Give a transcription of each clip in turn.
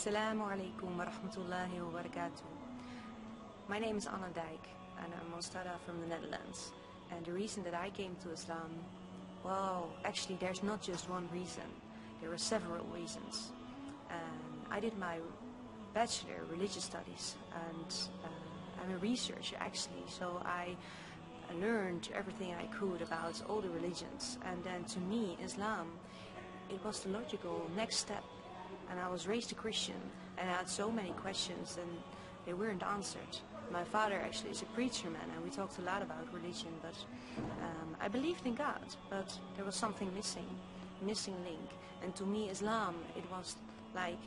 Assalamu alaikum wa rahmatullahi wa barakatuh. My name is Anna Dyke and I'm Mostada from the Netherlands. And the reason that I came to Islam, well, actually there's not just one reason. There are several reasons. I did my bachelor religious studies and I'm a researcher actually, so I learned everything I could about all the religions. And then to me, Islam, it was the logical next step. And I was raised a Christian and I had so many questions and they weren't answered. My father actually is a preacher man and we talked a lot about religion, but I believed in God, but there was something missing link. And to me Islam, it was like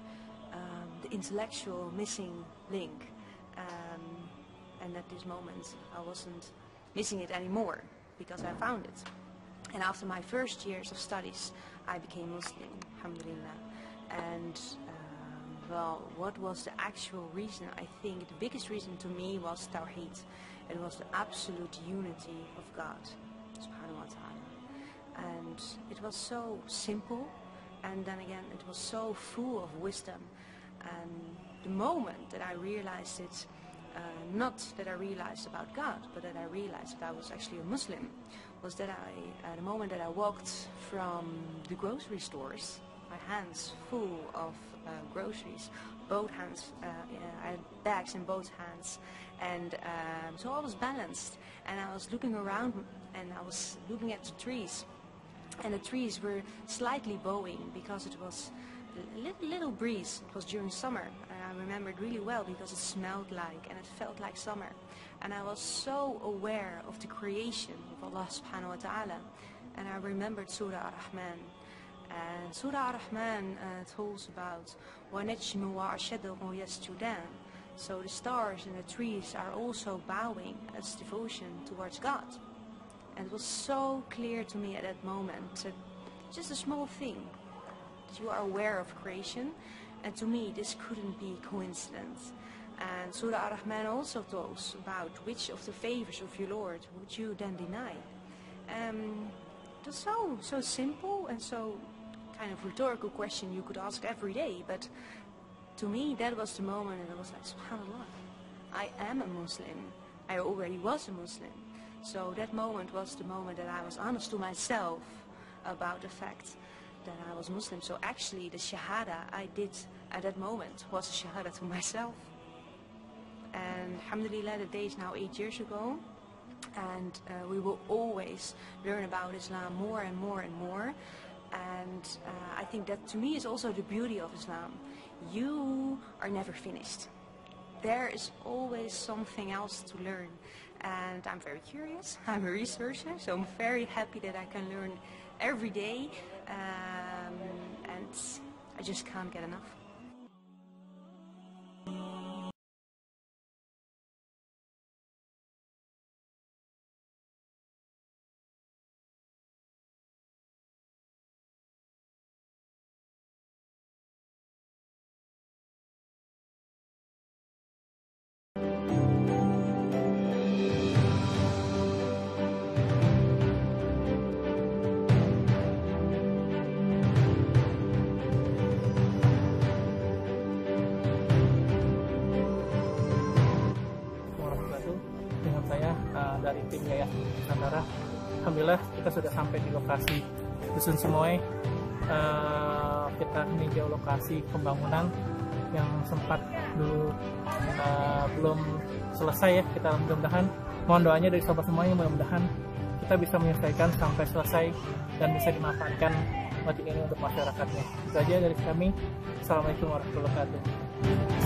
the intellectual missing link. And at this moment I wasn't missing it anymore because I found it. And after my first years of studies I became Muslim, alhamdulillah. And well, what was the actual reason? I think the biggest reason to me was Tauheed. It was the absolute unity of God, subhanahu wa ta'ala. And it was so simple, and then again it was so full of wisdom. And the moment that I realized it, not that I realized about God, but that I realized that I was actually a Muslim, was that the moment that I walked from the grocery stores, my hands full of groceries, both hands, I had bags in both hands, and so I was balanced and I was looking around and I was looking at the trees, and the trees were slightly bowing because it was a little breeze. It was during summer and I remember it really well because it smelled like and it felt like summer, and I was so aware of the creation of Allah subhanahu wa ta'ala, and I remembered Surah Ar-Rahman. And Surah Ar-Rahman talks about وَنَجْمُ وَعَشَدُهُ يَسْجُدَانِ. So the stars and the trees are also bowing as devotion towards God. And it was so clear to me at that moment, that just a small thing, that you are aware of creation. And to me this couldn't be coincidence. And Surah Ar-Rahman also talks about which of the favors of your Lord would you then deny. It was so simple and so kind of rhetorical question you could ask every day, but to me that was the moment and I was like, subhanallah, I am a Muslim. I already was a Muslim. So that moment was the moment that I was honest to myself about the fact that I was Muslim. So actually the shahada I did at that moment was a shahada to myself. And alhamdulillah, the day is now 8 years ago. And we will always learn about Islam more and more and more. And I think that to me is also the beauty of Islam. You are never finished. There is always something else to learn. And I'm very curious, I'm a researcher, so I'm very happy that I can learn every day. And I just can't get enough. Dari tim Yayah Nusantara, alhamdulillah kita sudah sampai di lokasi Dusun Semoy. Kita meninjau lokasi pembangunan yang sempat dulu belum selesai ya. Kita mudah-mudahan mohon doanya dari sahabat semuanya, mudah-mudahan kita bisa menyelesaikan sampai selesai dan bisa dimanfaatkan masjid ini untuk masyarakatnya. Itu aja dari kami. Assalamualaikum warahmatullahi wabarakatuh.